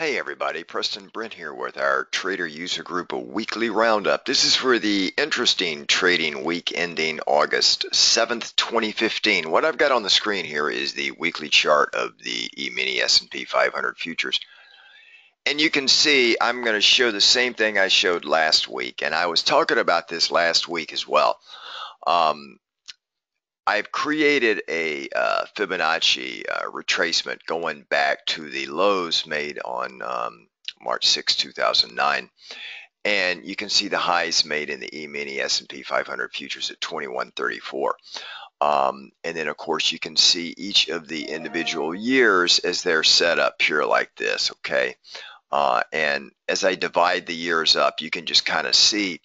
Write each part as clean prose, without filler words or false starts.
Hey everybody, Preston Brent here with our Trader User Group Weekly Roundup. This is for the interesting trading week ending August 7th, 2015. What I've got on the screen here is the weekly chart of the e-mini S&P 500 futures. And you can see I'm going to show the same thing I showed last week. And I was talking about this last week as well. I've created a Fibonacci retracement going back to the lows made on March 6, 2009. And you can see the highs made in the E-mini S&P 500 futures at 2134. And then, of course, you can see each of the individual years as they're set up here like this, okay? And as I divide the years up, you can just kind of see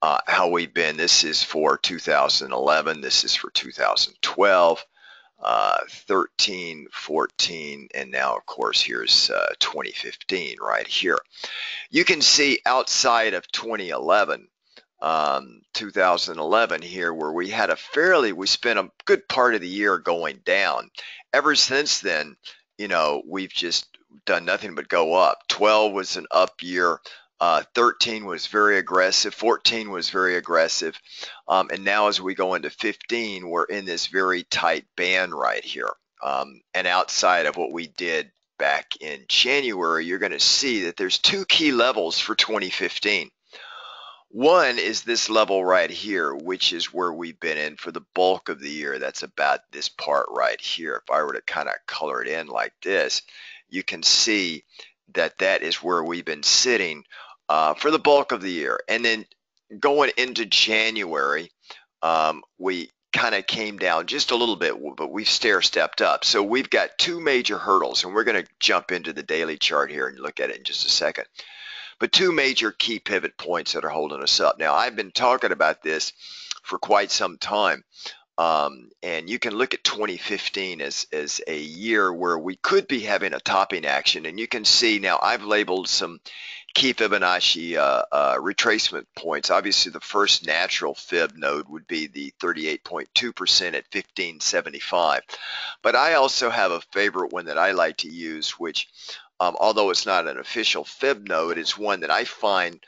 how we've been. This is for 2011, this is for 2012, 13, 14, and now of course here's 2015 right here. You can see outside of 2011 here where we had we spent a good part of the year going down. Ever since then, you know, we've just done nothing but go up. 12 was an up year. 13 was very aggressive, 14 was very aggressive, and now as we go into 15, we're in this very tight band right here. And outside of what we did back in January, you're going to see that there's two key levels for 2015. One is this level right here, which is where we've been in for the bulk of the year. That's about this part right here. If I were to kind of color it in like this, you can see that that is where we've been sitting for the bulk of the year. And then going into January, we kind of came down just a little bit, but we've stair-stepped up. So we've got two major hurdles, and we're going to jump into the daily chart here and look at it in just a second. But two major key pivot points that are holding us up. Now, I've been talking about this for quite some time, and you can look at 2015 as a year where we could be having a topping action. And you can see now I've labeled some key Fibonacci retracement points. Obviously, the first natural Fib node would be the 38.2% at 1575. But I also have a favorite one that I like to use, which although it's not an official Fib node, it's one that I find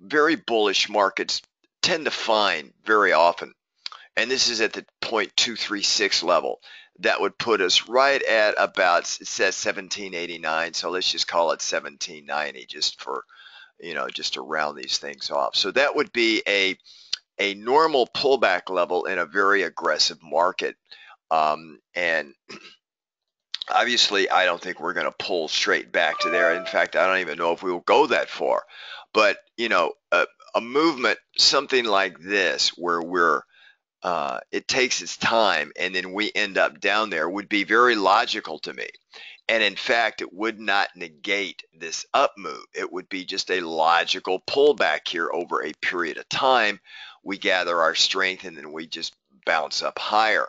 very bullish markets tend to find very often. And this is at the 0.236 level. That would put us right at about, it says 1789, so let's just call it 1790 just for, you know, just to round these things off. So that would be a normal pullback level in a very aggressive market. And obviously, I don't think we're going to pull straight back to there. In fact, I don't even know if we will go that far. But, you know, a movement, something like this, where we're, it takes its time and then we end up down there, would be very logical to me. And in fact, it would not negate this up move. It would be just a logical pullback here over a period of time. We gather our strength and then we just bounce up higher.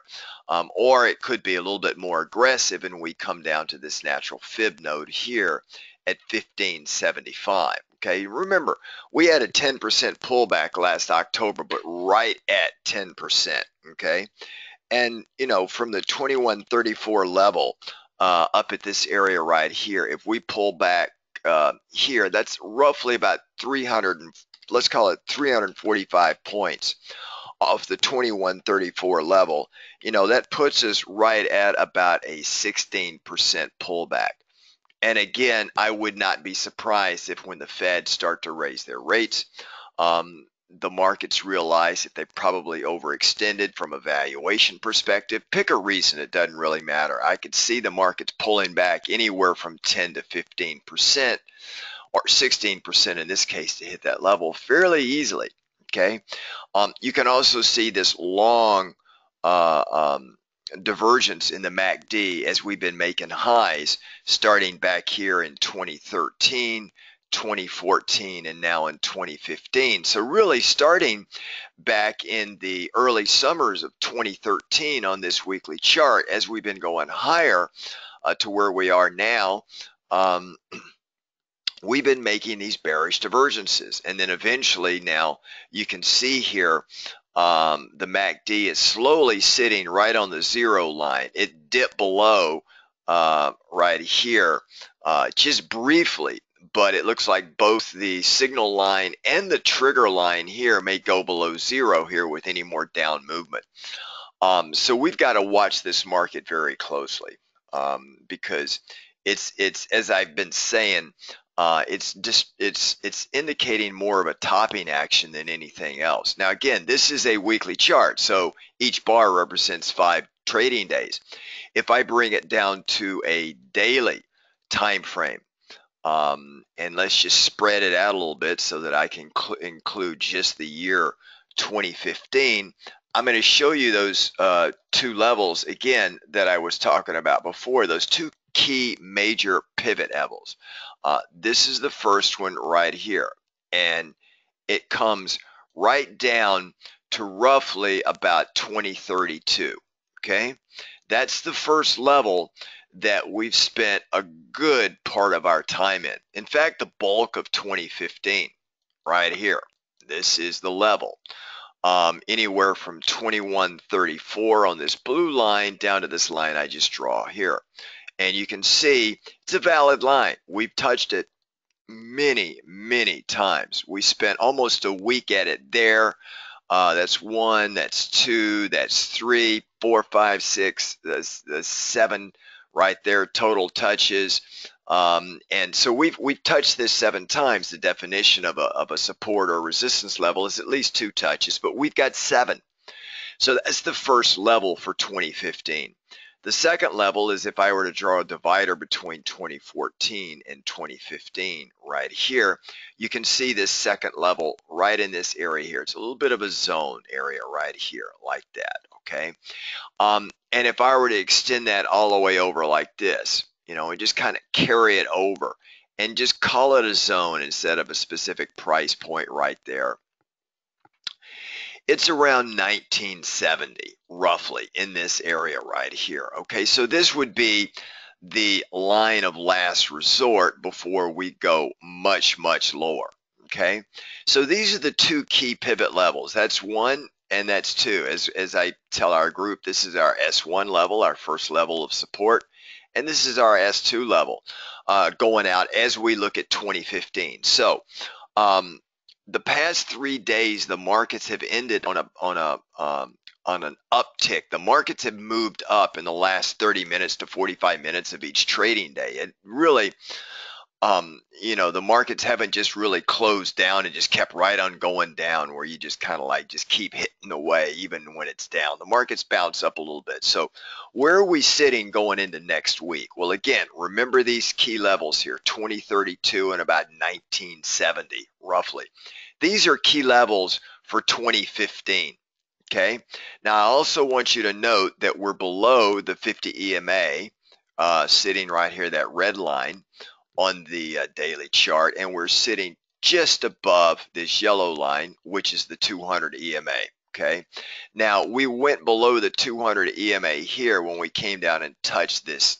Or it could be a little bit more aggressive and we come down to this natural Fib node here at 1575. Okay, remember, we had a 10% pullback last October, but right at 10%, okay? And, you know, from the 2134 level up at this area right here, if we pull back here, that's roughly about 300, let's call it 345 points off the 2134 level. You know, that puts us right at about a 16% pullback. And again, I would not be surprised if when the Fed start to raise their rates, the markets realize that they probably overextended from a valuation perspective. Pick a reason, it doesn't really matter. I could see the markets pulling back anywhere from 10 to 15% or 16% in this case to hit that level fairly easily, okay? You can also see this long divergence in the MACD as we've been making highs starting back here in 2013, 2014, and now in 2015. So really starting back in the early summers of 2013 on this weekly chart as we've been going higher to where we are now, we've been making these bearish divergences. And then eventually now you can see here the MACD is slowly sitting right on the zero line. It dipped below right here just briefly, but it looks like both the signal line and the trigger line here may go below zero here with any more down movement. So we've got to watch this market very closely because it's as I've been saying, it's indicating more of a topping action than anything else. Now again, this is a weekly chart, so each bar represents 5 trading days. If I bring it down to a daily time frame, and let's just spread it out a little bit so that I can include just the year 2015. I'm going to show you those two levels again that I was talking about before, those two key major pivot levels. This is the first one right here, and it comes right down to roughly about 2032, okay? That's the first level that we've spent a good part of our time in. In fact, the bulk of 2015 right here. This is the level. Anywhere from 2134 on this blue line down to this line I just draw here. And you can see it's a valid line. We've touched it many, many times. We spent almost a week at it there. That's 1, that's 2, that's 3, 4, 5, 6, that's 7 right there, total touches. And so we've touched this 7 times. The definition of a support or resistance level is at least 2 touches, but we've got 7. So that's the first level for 2015. The second level is if I were to draw a divider between 2014 and 2015 right here, you can see this second level right in this area here. It's a little bit of a zone area right here like that, okay? And if I were to extend that all the way over like this, you know, and just kind of carry it over and just call it a zone instead of a specific price point right there, it's around 1970 roughly in this area right here. Okay, so this would be the line of last resort before we go much, much lower. Okay, so these are the two key pivot levels. That's 1 and that's 2. As I tell our group, this is our S1 level, our first level of support, and this is our S2 level going out as we look at 2015. So the past 3 days, the markets have ended on an uptick. The markets have moved up in the last 30 minutes to 45 minutes of each trading day. It really, you know, the markets haven't just really closed down and just kept right on going down, where you just kind of like just keep hitting away even when it's down. The markets bounce up a little bit. So where are we sitting going into next week? Well, again, remember these key levels here, 2032 and about 1970 roughly. These are key levels for 2015, okay? Now, I also want you to note that we're below the 50 EMA, sitting right here, that red line on the daily chart, and we're sitting just above this yellow line, which is the 200 EMA, okay? Now, we went below the 200 EMA here when we came down and touched this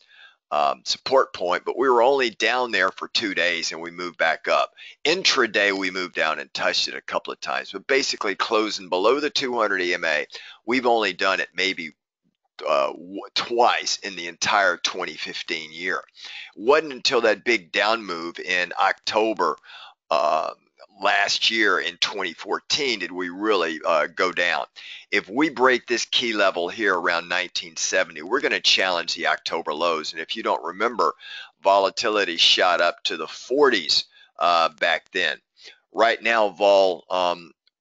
support point, but we were only down there for 2 days and we moved back up. Intraday, we moved down and touched it a couple of times, but basically closing below the 200 EMA, we've only done it maybe twice in the entire 2015 year. Wasn't until that big down move in October last year in 2014 did we really go down. If we break this key level here around 1970, we're going to challenge the October lows. And if you don't remember, volatility shot up to the 40s back then. Right now, vol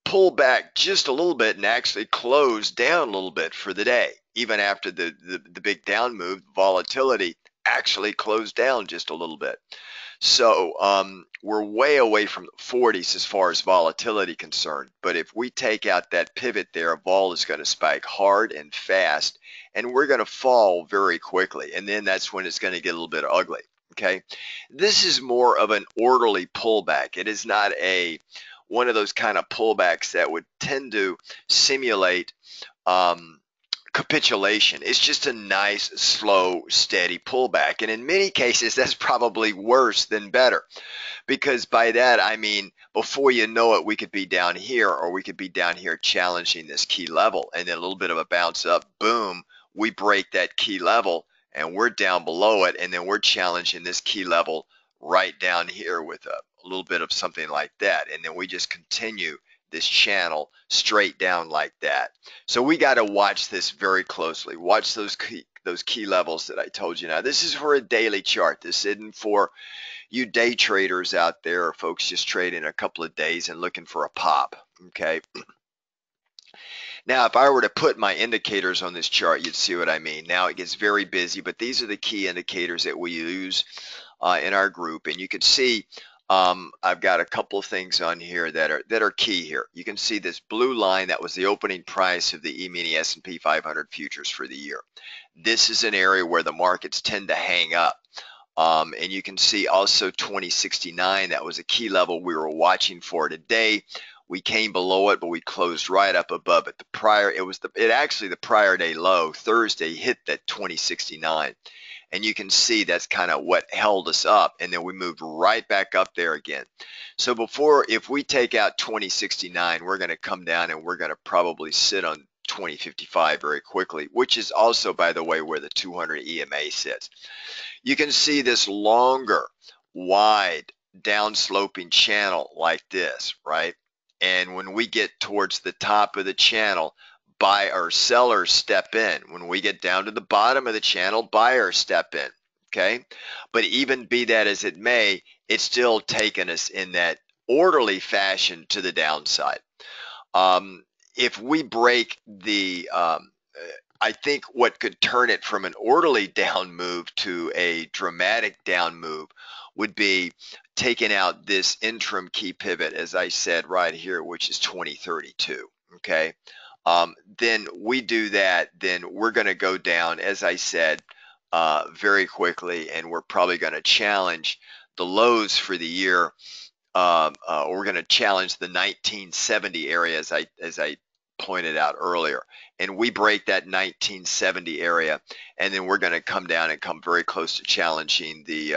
pulled back just a little bit and actually closed down a little bit for the day. Even after the big down move, volatility actually closed down just a little bit. So we're way away from the 40s as far as volatility concerned. But if we take out that pivot there, vol is going to spike hard and fast, and we're going to fall very quickly. And then that's when it's going to get a little bit ugly. Okay, this is more of an orderly pullback. It is not one of those kind of pullbacks that would tend to simulate capitulation. It's just a nice, slow, steady pullback. And in many cases, that's probably worse than better, because by that, I mean, before you know it, we could be down here, or we could be down here challenging this key level, and then a little bit of a bounce up, boom, we break that key level, and we're down below it, and then we're challenging this key level right down here with a little bit of something like that, and then we just continue this channel straight down like that. So we got to watch this very closely. Watch those key levels that I told you. Now, this is for a daily chart. This isn't for you day traders out there or folks just trading a couple of days and looking for a pop, okay? Now, if I were to put my indicators on this chart, you'd see what I mean. Now, it gets very busy, but these are the key indicators that we use in our group. And you can see I've got a couple of things on here that are key here. You can see this blue line, that was the opening price of the e-mini S&P 500 futures for the year. This is an area where the markets tend to hang up. And you can see also 2069, that was a key level we were watching for today. We came below it, but we closed right up above it. It was actually the prior day low. Thursday hit that 2069. And you can see that's kind of what held us up, and then we moved right back up there again. So if we take out 2069, we're going to come down and we're going to probably sit on 2055 very quickly, which is also, by the way, where the 200 EMA sits. You can see this longer, wide, downsloping channel like this, right? And when we get towards the top of the channel, buy or sellers step in. When we get down to the bottom of the channel, buyers step in, okay? But even be that as it may, it's still taken us in that orderly fashion to the downside. If we break the, I think what could turn it from an orderly down move to a dramatic down move would be taking out this interim key pivot, as I said right here, which is 2032, okay? Then we do that, then we're going to go down, as I said, very quickly, and we're probably going to challenge the lows for the year. We're going to challenge the 1970 area, as I pointed out earlier. And we break that 1970 area, and then we're going to come down and come very close to challenging the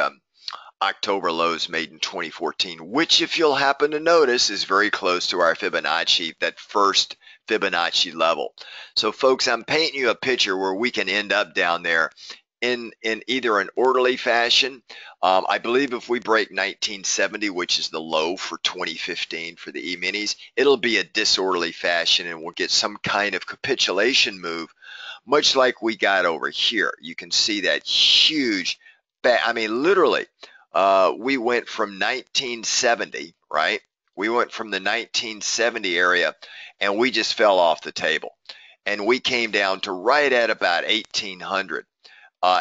October lows made in 2014, which, if you'll happen to notice, is very close to our Fibonacci, that first Fibonacci level. So folks, I'm painting you a picture where we can end up down there in either an orderly fashion. I believe if we break 1970, which is the low for 2015 for the E-minis, it'll be a disorderly fashion, and we'll get some kind of capitulation move, much like we got over here. You can see that huge, I mean, literally, we went from 1970, right? We went from the 1970 area, and we just fell off the table. And we came down to right at about 1800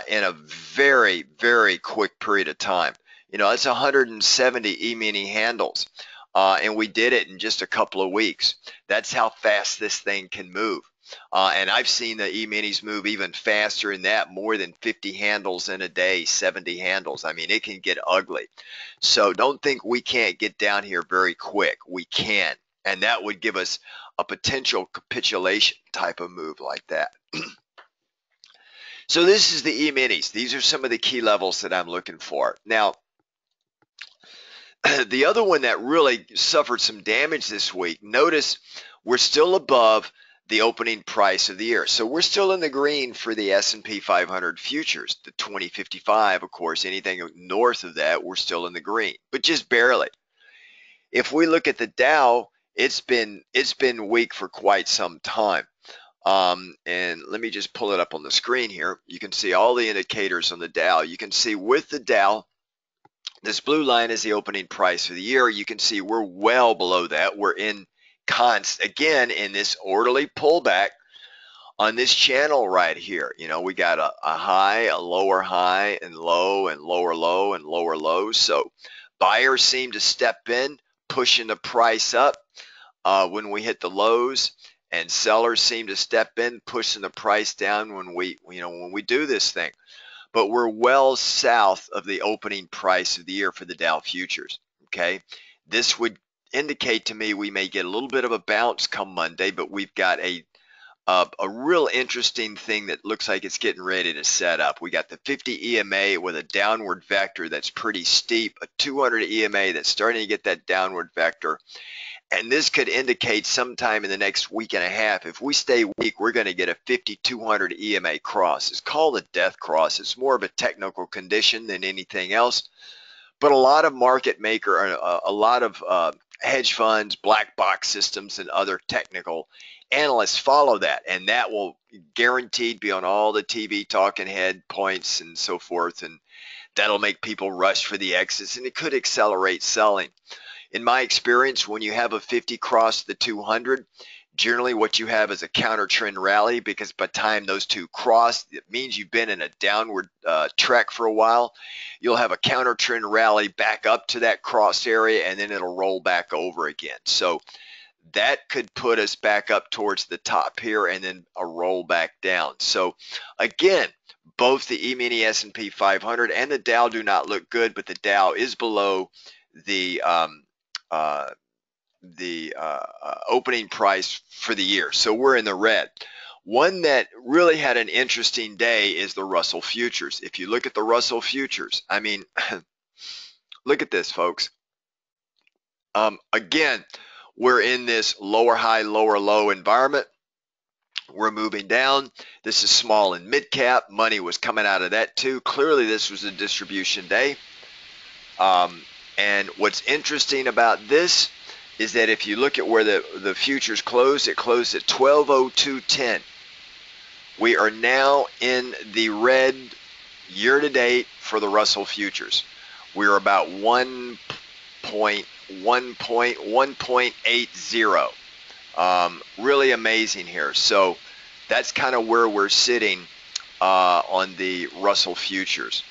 in a very, very quick period of time. You know, that's 170 E-mini handles, and we did it in just a couple of weeks. That's how fast this thing can move. And I've seen the E-minis move even faster than that, more than 50 handles in a day, 70 handles. I mean, it can get ugly. So don't think we can't get down here very quick. We can. And that would give us a potential capitulation type of move like that. So this is the E-minis. These are some of the key levels that I'm looking for. Now, the other one that really suffered some damage this week, notice we're still above the opening price of the year. So we're still in the green for the S&P 500 futures, the 2055, of course, anything north of that, we're still in the green, but just barely. If we look at the Dow, it's been weak for quite some time. And let me just pull it up on the screen here. You can see all the indicators on the Dow. You can see with the Dow, this blue line is the opening price of the year. You can see we're well below that. We're in again in this orderly pullback on this channel right here. You know, we got a high, a lower high, and low, and lower low, and lower low. So buyers seem to step in, pushing the price up when we hit the lows, and sellers seem to step in, pushing the price down when we do this thing. But we're well south of the opening price of the year for the Dow futures. Okay, this would indicate to me we may get a little bit of a bounce come Monday, but we've got a real interesting thing that looks like it's getting ready to set up. We got the 50 EMA with a downward vector that's pretty steep, a 200 EMA that's starting to get that downward vector, And this could indicate sometime in the next week and a half, if we stay weak, we're going to get a 5200 EMA cross. It's called a death cross. It's more of a technical condition than anything else. But a lot of market maker, a lot of hedge funds, black box systems, and other technical analysts follow that. And that will guaranteed be on all the TV talking head points and so forth. And that'll make people rush for the exits, and it could accelerate selling. In my experience, when you have a 50 cross the 200, generally what you have is a counter trend rally, because by the time those two cross, it means you've been in a downward trek for a while. You'll have a counter trend rally back up to that cross area, and then it'll roll back over again. So that could put us back up towards the top here and then a roll back down. So again, both the e-mini S&P 500 and the Dow do not look good, but the Dow is below the opening price for the year. So we're in the red. One that really had an interesting day is the Russell Futures. If you look at the Russell Futures, I mean, look at this, folks. Again, we're in this lower high, lower low environment. We're moving down. This is small and mid cap. Money was coming out of that too. Clearly, this was a distribution day. And what's interesting about this is that if you look at where the futures closed, it closed at 1202.10. We are now in the red year to date for the Russell futures. We're about 1.80. Really amazing here. So that's kind of where we're sitting on the Russell futures.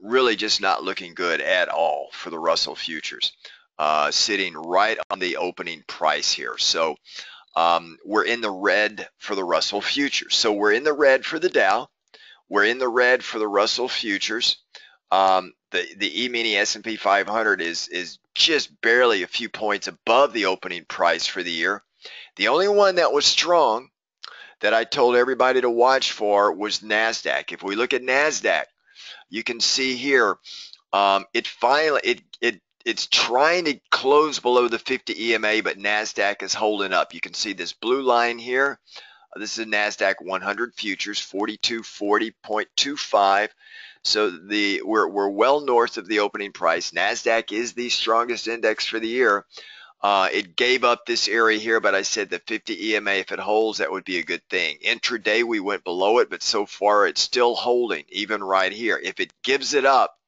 Really just not looking good at all for the Russell futures, sitting right on the opening price here. So we're in the red for the Russell futures. So we're in the red for the Dow. We're in the red for the Russell futures. The e-mini S&P 500 is just barely a few points above the opening price for the year. The only one that was strong that I told everybody to watch for was NASDAQ. If we look at NASDAQ, you can see here, it's trying to close below the 50 EMA, but NASDAQ is holding up. You can see this blue line here. This is a NASDAQ 100 futures, 4240.25. So we're well north of the opening price. NASDAQ is the strongest index for the year. It gave up this area here, but I said the 50 EMA, if it holds, that would be a good thing. Intraday, we went below it, but so far it's still holding, even right here. If it gives it up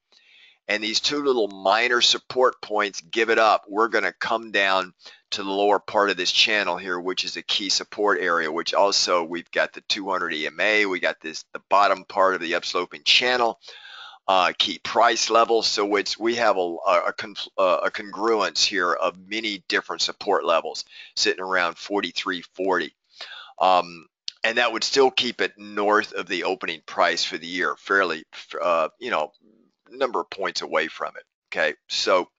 and these two little minor support points give it up, we're going to come down to the lower part of this channel here, which is a key support area, which also we've got the 200 EMA. We got this, the bottom part of the upsloping channel, key price level. So it's, we have a congruence here of many different support levels sitting around 43.40, and that would still keep it north of the opening price for the year, fairly, you know, number of points away from it. Okay, so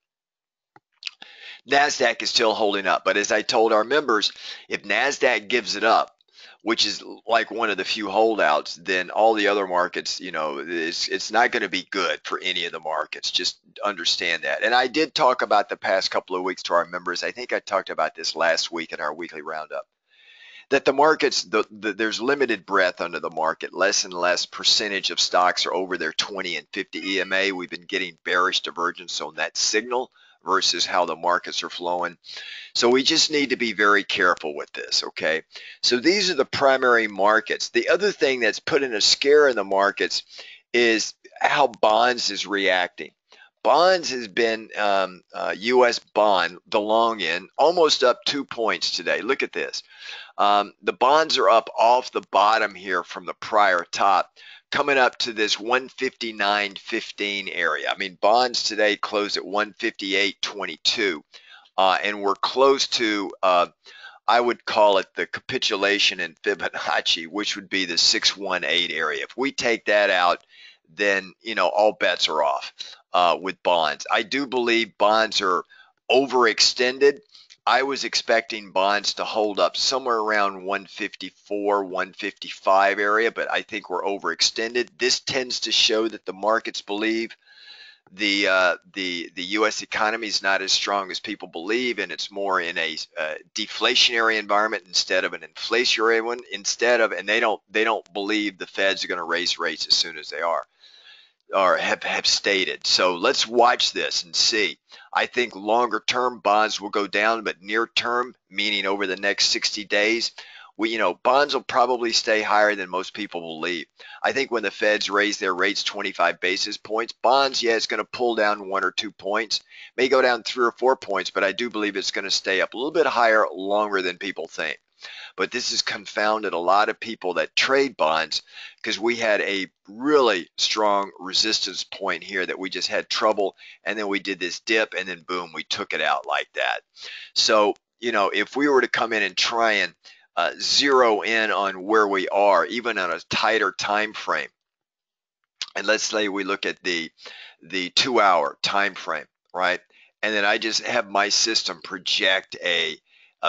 NASDAQ is still holding up, but as I told our members, if NASDAQ gives it up, which is like one of the few holdouts, then all the other markets, you know, it's not going to be good for any of the markets. Just understand that. And I did talk about the past couple of weeks to our members. I think I talked about this last week in our weekly roundup, that the markets, there's limited breadth under the market. Less and less percentage of stocks are over their 20 and 50 EMA. We've been getting bearish divergence on that signal versus how the markets are flowing. So we just need to be very careful with this, okay? So these are the primary markets. The other thing that's putting a scare in the markets is how bonds is reacting. Bonds has been, U.S. bond, the long end, almost up 2 points today. Look at this. The bonds are up off the bottom here from the prior top, coming up to this 159.15 area. I mean, bonds today closed at 158.22, and we're close to, I would call it the capitulation in Fibonacci, which would be the 618 area. If we take that out, then, you know, all bets are off with bonds. I do believe bonds are overextended. I was expecting bonds to hold up somewhere around 154, 155 area, but I think we're overextended. This tends to show that the markets believe the U.S. economy is not as strong as people believe, and it's more in a deflationary environment instead of an inflationary one. And they don't believe the Feds are going to raise rates as soon as they are, or have stated. So let's watch this and see. I think longer term bonds will go down, but near term, meaning over the next 60 days, bonds will probably stay higher than most people believe. I think when the Feds raise their rates 25 basis points, bonds, yeah, it's going to pull down 1 or 2 points, may go down 3 or 4 points, but I do believe it's going to stay up a little bit higher longer than people think. But this has confounded a lot of people that trade bonds, because we had a really strong resistance point here that we just had trouble, and then we did this dip, and then boom, we took it out like that. So, if we were to come in and try and zero in on where we are, even on a tighter time frame, and let's say we look at the 2 hour time frame, right? And then I just have my system project a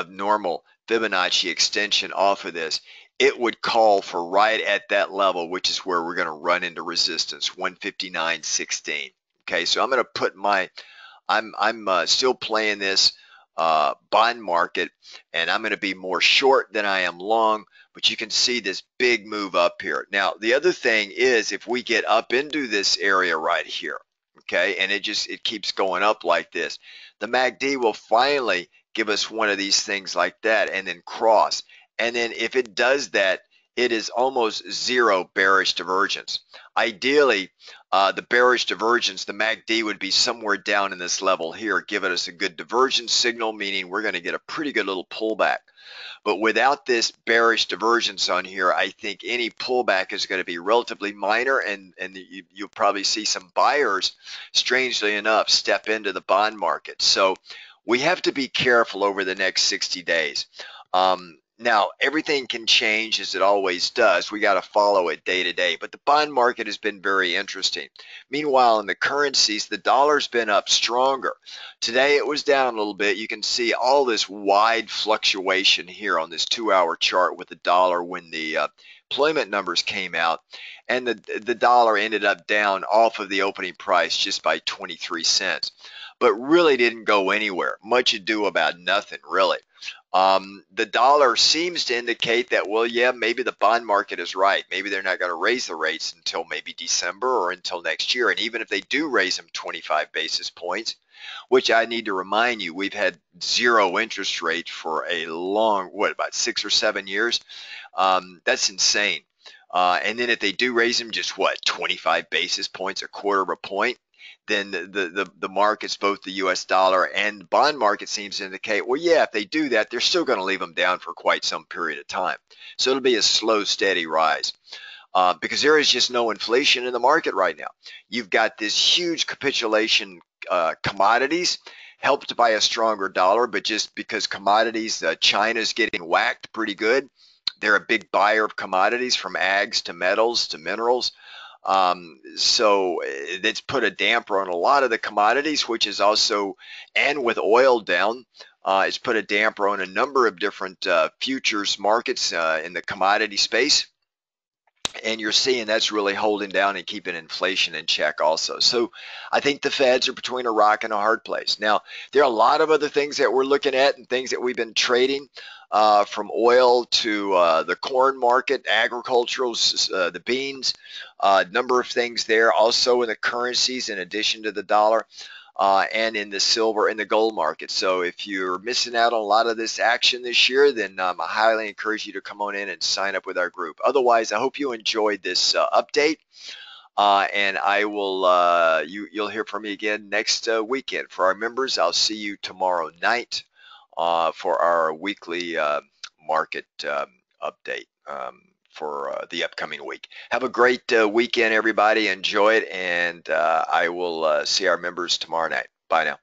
normal Fibonacci extension off of this, it would call for right at that level, which is where we're going to run into resistance, 159.16. Okay, so I'm going to put my, I'm still playing this bond market, and I'm going to be more short than I am long, but you can see this big move up here. Now, the other thing is, if we get up into this area right here, okay, and it keeps going up like this, the MACD will finally give us one of these things like that and then cross. And then if it does that, it is almost zero bearish divergence. Ideally, the bearish divergence, the MACD would be somewhere down in this level here, giving us a good divergence signal, meaning we're going to get a pretty good little pullback. But without this bearish divergence on here, I think any pullback is going to be relatively minor, and you'll probably see some buyers, strangely enough, step into the bond market. So we have to be careful over the next 60 days. Now, everything can change, as it always does. We got to follow it day to day, but the bond market has been very interesting. Meanwhile, in the currencies, the dollar's been up stronger. Today, it was down a little bit. You can see all this wide fluctuation here on this 2 hour chart with the dollar when the employment numbers came out, and the dollar ended up down off of the opening price just by 23 cents. But really didn't go anywhere. Much ado about nothing, really. The dollar seems to indicate that, well, yeah, maybe the bond market is right. Maybe they're not going to raise the rates until maybe December or until next year. And even if they do raise them 25 basis points, which I need to remind you, we've had zero interest rate for a long, about 6 or 7 years? That's insane. And then if they do raise them just, 25 basis points, a quarter of a point? Then the markets, both the U.S. dollar and the bond market, seems to indicate, well, yeah, if they do that, they're still going to leave them down for quite some period of time. So it'll be a slow, steady rise because there is just no inflation in the market right now. You've got this huge capitulation commodities, helped by a stronger dollar, but just because commodities, China's getting whacked pretty good. They're a big buyer of commodities, from ags to metals to minerals. So it's put a damper on a lot of the commodities, which is also, and with oil down, it's put a damper on a number of different futures markets in the commodity space. And you're seeing that's really holding down and keeping inflation in check also. So I think the Feds are between a rock and a hard place. Now, there are a lot of other things that we're looking at and things that we've been trading, from oil to the corn market, agricultural, the beans, number of things there. Also in the currencies, in addition to the dollar, and in the silver and the gold market. So if you're missing out on a lot of this action this year, then I highly encourage you to come on in and sign up with our group. Otherwise, I hope you enjoyed this update, and I will. You'll hear from me again next weekend. For our members, I'll see you tomorrow night for our weekly market update for the upcoming week. Have a great weekend, everybody. Enjoy it, and I will see our members tomorrow night. Bye now.